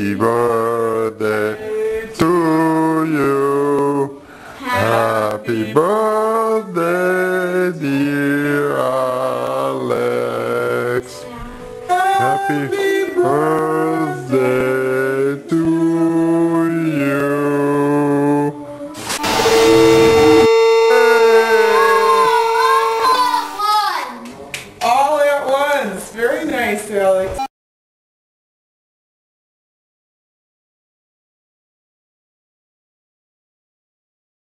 Happy birthday to you. Happy birthday, dear Alex. Happy birthday.